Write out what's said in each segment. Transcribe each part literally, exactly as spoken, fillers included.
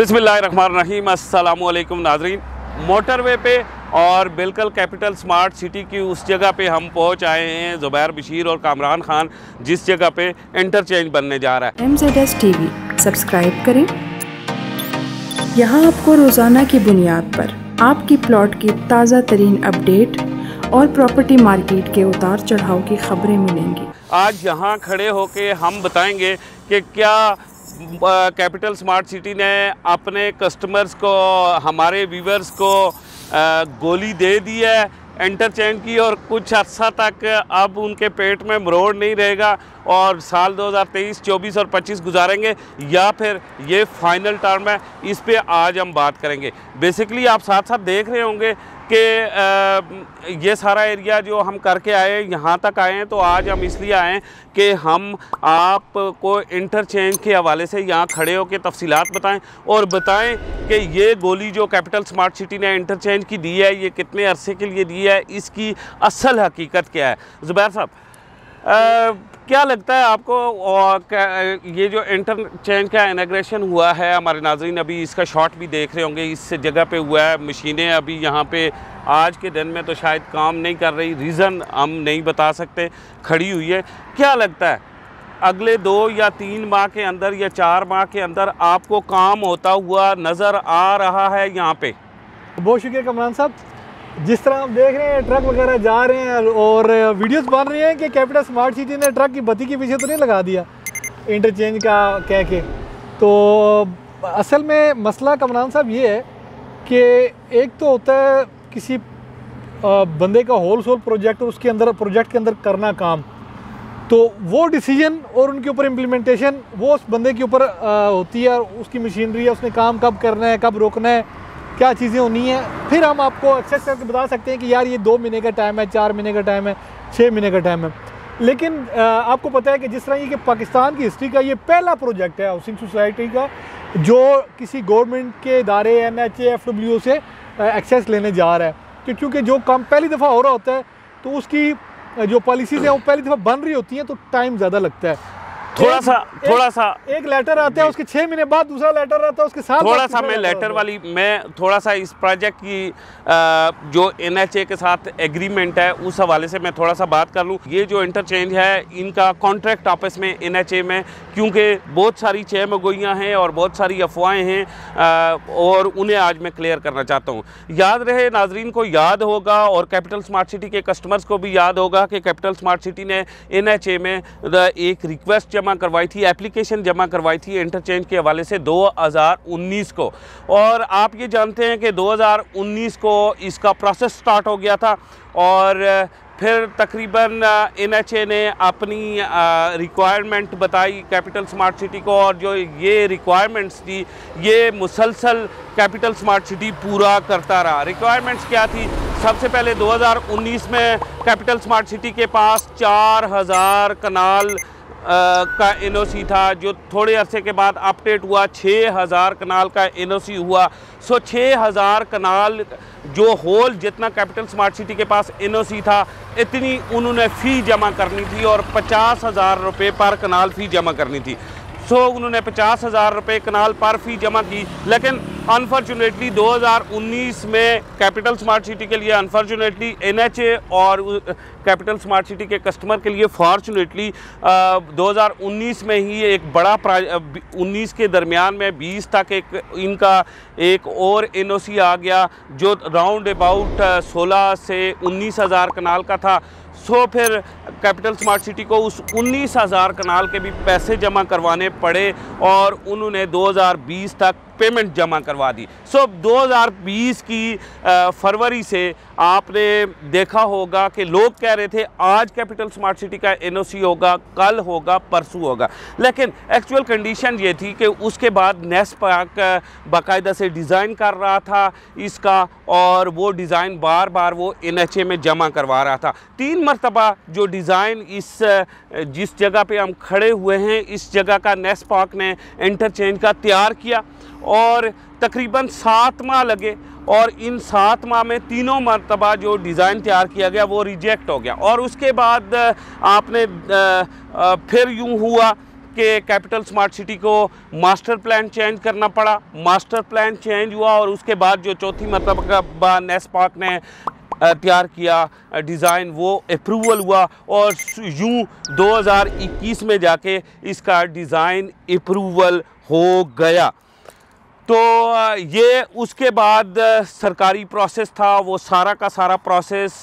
बिस्मिल्लाहिर्रहमानिर्रहीम अस्सलाम वालेकुम नाजरीन। मोटरवे पे और बिल्कुल कैपिटल स्मार्ट सिटी की उस जगह पे हम पहुंच आए हैं ज़ुबैर बशीर और कामरान खान, जिस जगह पे इंटरचेंज बनने जा रहा है। एमज़ेडएस टीवी सब्सक्राइब करें। यहाँ आपको रोज़ाना की बुनियाद पर आपकी प्लॉट की ताज़ा तरीन अपडेट और प्रॉपर्टी मार्केट के उतार चढ़ाव की खबरें मिलेंगी। आज यहाँ खड़े होके हम बताएंगे कि क्या कैपिटल स्मार्ट सिटी ने अपने कस्टमर्स को, हमारे व्यूवर्स को गोली दे दी है इंटरचेंज की, और कुछ अर्सा तक अब उनके पेट में मरोड़ नहीं रहेगा और साल दो हज़ार तेईस, चौबीस और पच्चीस गुजारेंगे, या फिर ये फाइनल टर्म है। इस पे आज हम बात करेंगे। बेसिकली आप साथ साथ देख रहे होंगे कि ये सारा एरिया जो हम करके आए, यहाँ तक आए हैं, तो आज हम इसलिए आए हैं कि हम आपको इंटरचेंज के हवाले से यहाँ खड़े होकर तफसीलात बताएं और बताएं कि ये गोली जो कैपिटल स्मार्ट सिटी ने इंटरचेंज की दी है, ये कितने अरसे के लिए दी है, इसकी असल हकीकत क्या है। ज़ुबैर साहब, क्या लगता है आपको, और ये जो इंटरचेंज का इनॉग्रेशन हुआ है, हमारे नाजरीन अभी इसका शॉट भी देख रहे होंगे, इस जगह पे हुआ है। मशीनें अभी यहाँ पे आज के दिन में तो शायद काम नहीं कर रही, रीज़न हम नहीं बता सकते, खड़ी हुई है। क्या लगता है अगले दो या तीन माह के अंदर या चार माह के अंदर आपको काम होता हुआ नज़र आ रहा है यहाँ पे? बहुत शुक्रिया कमरान साहब। जिस तरह हम देख रहे हैं ट्रक वगैरह जा रहे हैं और वीडियोस बन रहे हैं कि कैपिटल स्मार्ट सिटी ने ट्रक की बत्ती के पीछे तो नहीं लगा दिया इंटरचेंज का कह के। तो असल में मसला कमरान साहब ये है कि एक तो होता है किसी बंदे का होल सोल प्रोजेक्ट, उसके अंदर प्रोजेक्ट के अंदर करना काम, तो वो डिसीजन और उनके ऊपर इम्प्लीमेंटेशन वो उस बंदे के ऊपर होती है, उसकी मशीनरी है, उसने काम कब करना है, कब रोकना है, क्या चीज़ें होनी है। फिर हम आपको एक्सेस करके बता सकते हैं कि यार ये दो महीने का टाइम है, चार महीने का टाइम है, छः महीने का टाइम है। लेकिन आपको पता है कि जिस तरह ये कि पाकिस्तान की हिस्ट्री का ये पहला प्रोजेक्ट है हाउसिंग सोसाइटी का जो किसी गवर्नमेंट के इदारे N H A, F W O से एक्सेस लेने जा रहा है, कि क्योंकि जो काम पहली दफ़ा हो रहा होता है तो उसकी जो पॉलिसीज़ हैं वो पहली दफ़ा बन रही होती हैं, तो टाइम ज़्यादा लगता है। थोड़ा सा थोड़ा सा एक लेटर आता है, उसके छः महीने बाद दूसरा लेटर आता है, उसके साथ थोड़ा सा मैं लेटर वाली मैं थोड़ा सा इस प्रोजेक्ट की जो एन एच ए के साथ एग्रीमेंट है उस हवाले से मैं थोड़ा सा बात कर लूँ। ये जो इंटरचेंज है, इनका कॉन्ट्रैक्ट आपस में एन एच ए में, क्योंकि बहुत सारी छह मगोइयाँ हैं और बहुत सारी अफवाहें हैं, और उन्हें आज मैं क्लियर करना चाहता हूँ। याद रहे, नाजरीन को याद होगा और कैपिटल स्मार्ट सिटी के कस्टमर्स को भी याद होगा कि कैपिटल स्मार्ट सिटी ने एन एच ए में एक रिक्वेस्ट जमा करवाई थी, एप्लीकेशन जमा करवाई थी इंटरचेंज के हवाले से दो हज़ार उन्नीस को, और आप ये जानते हैं कि दो हज़ार उन्नीस को इसका प्रोसेस स्टार्ट हो गया था, और फिर तकरीबन एन एच ए ने अपनी रिक्वायरमेंट बताई कैपिटल स्मार्ट सिटी को, और जो ये रिक्वायरमेंट्स थी ये मुसलसल कैपिटल स्मार्ट सिटी पूरा करता रहा। रिक्वायरमेंट्स क्या थी? सबसे पहले दो हज़ार उन्नीस में कैपिटल स्मार्ट सिटी के पास चार हज़ार कनाल आ, का एन ओ सी था, जो थोड़े अरसे के बाद अपडेट हुआ, छः हज़ार कनाल का एन ओ सी हुआ। सो छः हज़ार कनाल जो होल जितना कैपिटल स्मार्ट सिटी के पास एन ओ सी था, इतनी उन्होंने फ़ी जमा करनी थी और पचास हज़ार रुपये पर कनाल फ़ी जमा करनी थी। सो so, उन्होंने पचास हज़ार रुपये कनाल पर फ़ी जमा की, लेकिन अनफॉर्चुनेटली दो हज़ार उन्नीस में कैपिटल स्मार्ट सिटी के लिए अनफॉर्चुनेटली एन एच ए और कैपिटल स्मार्ट सिटी के कस्टमर के लिए फॉर्चुनेटली दो हज़ार उन्नीस में ही एक बड़ा उन्नीस के दरमियान में बीस तक एक इनका एक और एन ओ सी आ गया जो राउंड अबाउट सोलह से उन्नीस हज़ार कनाल का था। सो फिर कैपिटल स्मार्ट सिटी को उस उन्नीस हज़ार कनाल के भी पैसे जमा करवाने पड़े और उन्होंने दो हज़ार बीस तक पेमेंट जमा करवा दी। सो दो हज़ार बीस की फरवरी से आपने देखा होगा कि लोग कह रहे थे आज कैपिटल स्मार्ट सिटी का एन ओ सी होगा, कल होगा, परसों होगा, लेकिन एक्चुअल कंडीशन ये थी कि उसके बाद नेस पार्क बाकायदा से डिज़ाइन कर रहा था इसका, और वो डिज़ाइन बार बार वो एन एच ए में जमा करवा रहा था। तीन मरतबा जो डिज़ाइन इस जिस जगह पे हम खड़े हुए हैं, इस जगह का नेस पार्क ने इंटरचेंज का तैयार किया, और तकरीबन सात माह लगे, और इन सात माह में तीनों मरतबा जो डिज़ाइन तैयार किया गया वो रिजेक्ट हो गया। और उसके बाद आपने फिर यूं हुआ के कैपिटल स्मार्ट सिटी को मास्टर प्लान चेंज करना पड़ा। मास्टर प्लान चेंज हुआ और उसके बाद जो चौथी मरतबा नेस पार्क ने तैयार किया डिज़ाइन, वो अप्रूवल हुआ और यूँ दो हज़ार इक्कीस में जाके इसका डिज़ाइन अप्रूवल हो गया। तो ये उसके बाद सरकारी प्रोसेस था, वो सारा का सारा प्रोसेस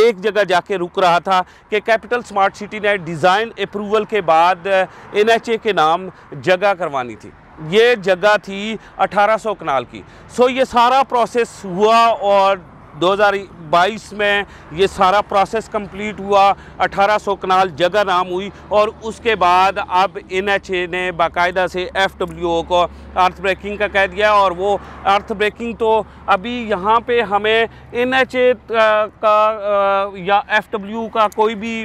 एक जगह जाके रुक रहा था कि कैपिटल स्मार्ट सिटी ने डिज़ाइन अप्रूवल के बाद एन एच ए के नाम जगह करवानी थी। ये जगह थी अठारह सौ कनाल की। सो ये सारा प्रोसेस हुआ और दो हज़ार बाईस में ये सारा प्रोसेस कंप्लीट हुआ, अठारह सौ कनाल जगह नाम हुई और उसके बाद अब एन एच ए ने बाकायदा से एफ डब्ल्यू ओ को अर्थ ब्रेकिंग का कह दिया। और वो अर्थ ब्रेकिंग तो अभी यहाँ पे हमें एन एच ए का या एफ डब्ल्यू का कोई भी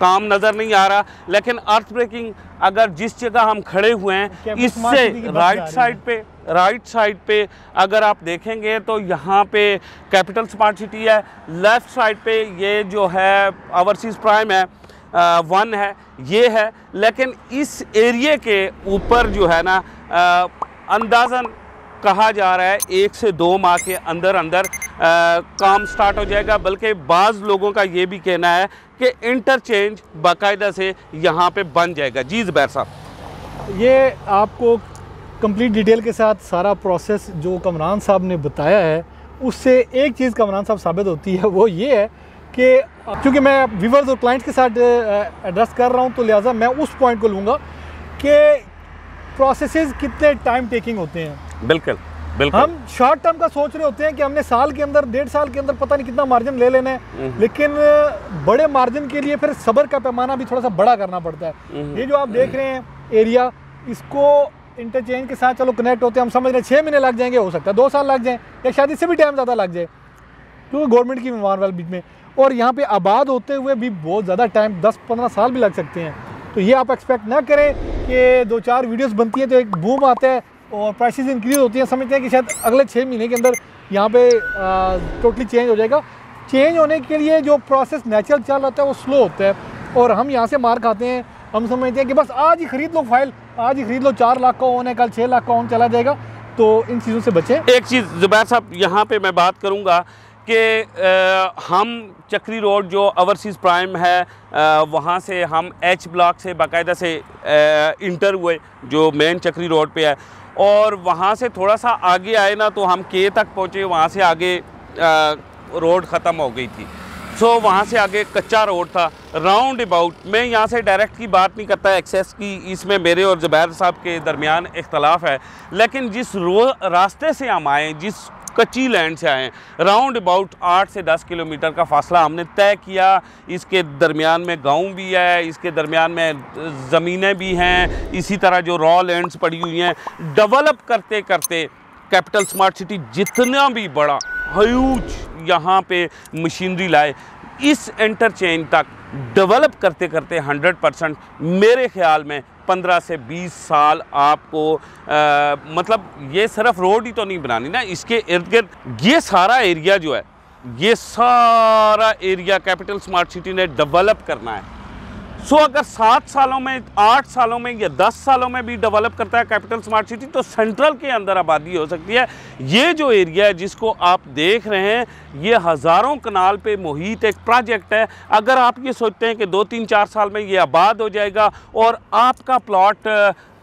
काम नज़र नहीं आ रहा, लेकिन अर्थ ब्रेकिंग अगर जिस जगह हम खड़े हुए हैं इससे राइट साइड पे राइट साइड पे अगर आप देखेंगे तो यहाँ पे कैपिटल स्मार्ट सिटी है, लेफ़्ट साइड पे ये जो है ओवरसीज़ प्राइम है, आ, वन है, ये है। लेकिन इस एरिए के ऊपर जो है ना आ, अंदाज़न कहा जा रहा है एक से दो माह के अंदर अंदर आ, काम स्टार्ट हो जाएगा। बल्कि बाज़ लोगों का ये भी कहना है कि इंटरचेंज बाकायदा से यहाँ पे बन जाएगा। जी ज़ुबैर साहब, ये आपको कंप्लीट डिटेल के साथ सारा प्रोसेस जो कमरान साहब ने बताया है, उससे एक चीज़ कमरान साहब साबित होती है, वो ये है कि क्योंकि मैं व्यूवर्स और क्लाइंट्स के साथ एड्रेस कर रहा हूँ तो लिहाजा मैं उस पॉइंट को लूँगा कि प्रोसेसेस कितने टाइम टेकिंग होते हैं। बिल्कुल बिल्कुल, हम शॉर्ट टर्म का सोच रहे होते हैं कि हमने साल के अंदर, डेढ़ साल के अंदर पता नहीं कितना मार्जिन ले लेना है, लेकिन बड़े मार्जिन के लिए फिर सब्र का पैमाना भी थोड़ा सा बड़ा करना पड़ता है। ये जो आप देख रहे हैं एरिया, इसको इंटरचेंज के साथ चलो कनेक्ट होते हैं, हम समझ रहे हैं छः महीने लग जाएंगे, हो सकता है दो साल लग जाए या शायद इससे भी टाइम ज़्यादा लग जाए, क्योंकि गवर्नमेंट की मान वाले बीच में, और यहाँ पे आबाद होते हुए भी बहुत ज़्यादा टाइम दस पंद्रह साल भी लग सकते हैं। तो ये आप एक्सपेक्ट ना करें कि दो चार वीडियोस बनती हैं तो एक बूम आता है और प्राइसेस इंक्रीज होती हैं, समझते हैं कि शायद अगले छः महीने के अंदर यहाँ पर टोटली चेंज हो जाएगा। चेंज होने के लिए जो प्रोसेस नेचुरल चल रहा है वो स्लो होता है और हम यहाँ से मार खाते हैं, हम समझते हैं कि बस आज ही खरीद लो फाइल, आज ही खरीद लो, चार लाख का ऑन है, कल छः लाख का ऑन चला जाएगा। तो इन चीज़ों से बचें। एक चीज़ ज़ुबैर साहब यहाँ पे मैं बात करूँगा कि हम चक्री रोड जो ओवरसीज़ प्राइम है आ, वहाँ से हम एच ब्लॉक से बाकायदा से आ, इंटर हुए जो मेन चक्री रोड पे है, और वहाँ से थोड़ा सा आगे आए ना तो हम के तक पहुँचे, वहाँ से आगे आ, रोड ख़त्म हो गई थी। सो so, वहाँ से आगे कच्चा रोड था राउंड अबाउट। मैं यहाँ से डायरेक्ट की बात नहीं करता, एक्सेस की इसमें मेरे और ज़ुबैर साहब के दरमियान इख्तलाफ है, लेकिन जिस रो रास्ते से हम आएँ, जिस कच्ची लैंड से आएँ, राउंड अबाउट आठ से दस किलोमीटर का फासला हमने तय किया। इसके दरमियान में गांव भी है, इसके दरमियान में ज़मीनें भी हैं, इसी तरह जो रॉ लैंड्स पड़ी हुई हैं। डेवलप करते करते कैपिटल स्मार्ट सिटी जितना भी बड़ा ह्यूज यहाँ पे मशीनरी लाए, इस इंटरचेंज तक डेवलप करते करते हंड्रेड परसेंट मेरे ख्याल में पंद्रह से बीस साल आपको आ, मतलब ये सिर्फ रोड ही तो नहीं बनानी ना, इसके इर्द गिर्द ये सारा एरिया जो है, ये सारा एरिया कैपिटल स्मार्ट सिटी ने डेवलप करना है। सो so, अगर सात सालों में, आठ सालों में या दस सालों में भी डेवलप करता है कैपिटल स्मार्ट सिटी, तो सेंट्रल के अंदर आबादी हो सकती है। ये जो एरिया है जिसको आप देख रहे हैं, ये हज़ारों कनाल पे मुहित एक प्रोजेक्ट है। अगर आप ये सोचते हैं कि दो तीन चार साल में ये आबाद हो जाएगा और आपका प्लॉट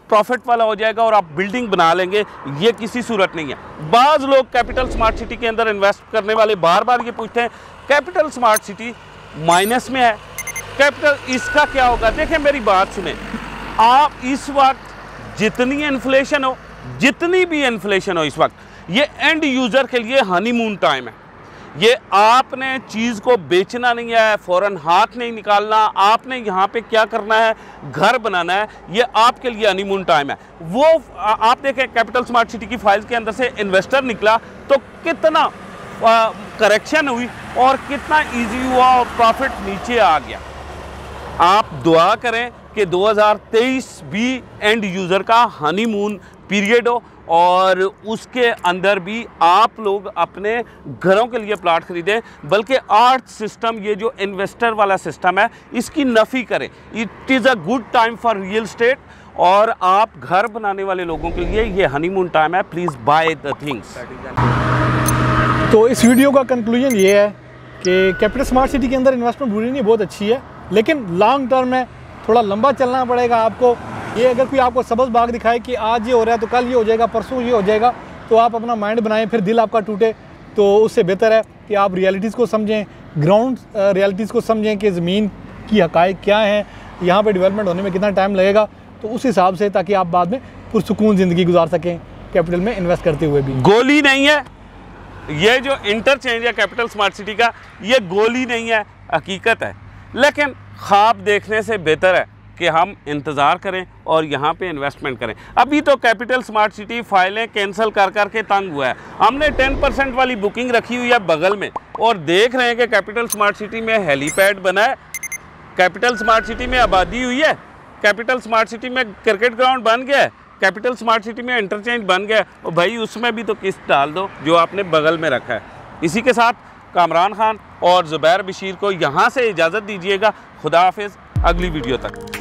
प्रॉफिट वाला हो जाएगा और आप बिल्डिंग बना लेंगे, ये किसी सूरत नहीं है। बाज़ लोग कैपिटल स्मार्ट सिटी के अंदर इन्वेस्ट करने वाले बार बार ये पूछते हैं कैपिटल स्मार्ट सिटी माइनस में है, कैपिटल इसका क्या होगा। देखें मेरी बात सुने, आप इस वक्त जितनी इन्फ्लेशन हो, जितनी भी इन्फ्लेशन हो इस वक्त, ये एंड यूज़र के लिए हनीमून टाइम है। ये आपने चीज़ को बेचना नहीं है, फ़ौरन हाथ नहीं निकालना, आपने यहाँ पे क्या करना है, घर बनाना है, ये आपके लिए हनीमून टाइम है। वो आप देखें कैपिटल स्मार्ट सिटी की फाइल्स के अंदर से इन्वेस्टर निकला तो कितना करेक्शन हुई और कितना ईजी हुआ और प्रॉफिट नीचे आ गया। आप दुआ करें कि दो हज़ार तेईस भी एंड यूज़र का हनीमून पीरियड हो और उसके अंदर भी आप लोग अपने घरों के लिए प्लाट खरीदें, बल्कि आर्ट सिस्टम, ये जो इन्वेस्टर वाला सिस्टम है, इसकी नफ़ी करें। It is a good time for real estate, और आप घर बनाने वाले लोगों के लिए ये हनीमून टाइम है। Please buy the things. तो इस वीडियो का कंक्लूजन ये है कि कैपिटल स्मार्ट सिटी के अंदर इन्वेस्टमेंट बुरी नहीं, बहुत अच्छी है, लेकिन लॉन्ग टर्म में थोड़ा लंबा चलना पड़ेगा आपको। ये अगर कोई आपको सबज बाग दिखाए कि आज ये हो रहा है तो कल ये हो जाएगा, परसों ये हो जाएगा, तो आप अपना माइंड बनाएं, फिर दिल आपका टूटे, तो उससे बेहतर है कि आप रियलिटीज़ को समझें, ग्राउंड रियलिटीज़ को समझें कि ज़मीन की हक़ाइक क्या हैं, यहाँ पे डेवलपमेंट होने में कितना टाइम लगेगा, तो उस हिसाब से, ताकि आप बाद में पुरसुकून ज़िंदगी गुजार सकें कैपिटल में इन्वेस्ट करते हुए भी। गोली नहीं है ये जो इंटरचेंज है कैपिटल स्मार्ट सिटी का, ये गोली नहीं है, हकीकत है। लेकिन ख्वाब देखने से बेहतर है कि हम इंतज़ार करें और यहाँ पे इन्वेस्टमेंट करें। अभी तो कैपिटल स्मार्ट सिटी फाइलें कैंसिल कर कर के तंग हुआ है। हमने टेन परसेंट वाली बुकिंग रखी हुई है बगल में, और देख रहे हैं कि कैपिटल स्मार्ट सिटी में हेलीपैड बना है, कैपिटल स्मार्ट सिटी में आबादी हुई है, कैपिटल स्मार्ट सिटी में क्रिकेट ग्राउंड बन गया है, कैपिटल स्मार्ट सिटी में इंटरचेंज बन गया है, और भाई उसमें भी तो किस्त डाल दो जो आपने बगल में रखा है। इसी के साथ कामरान खान और ज़ुबैर बशीर को यहाँ से इजाज़त दीजिएगा। खुदा हाफिज़, अगली वीडियो तक।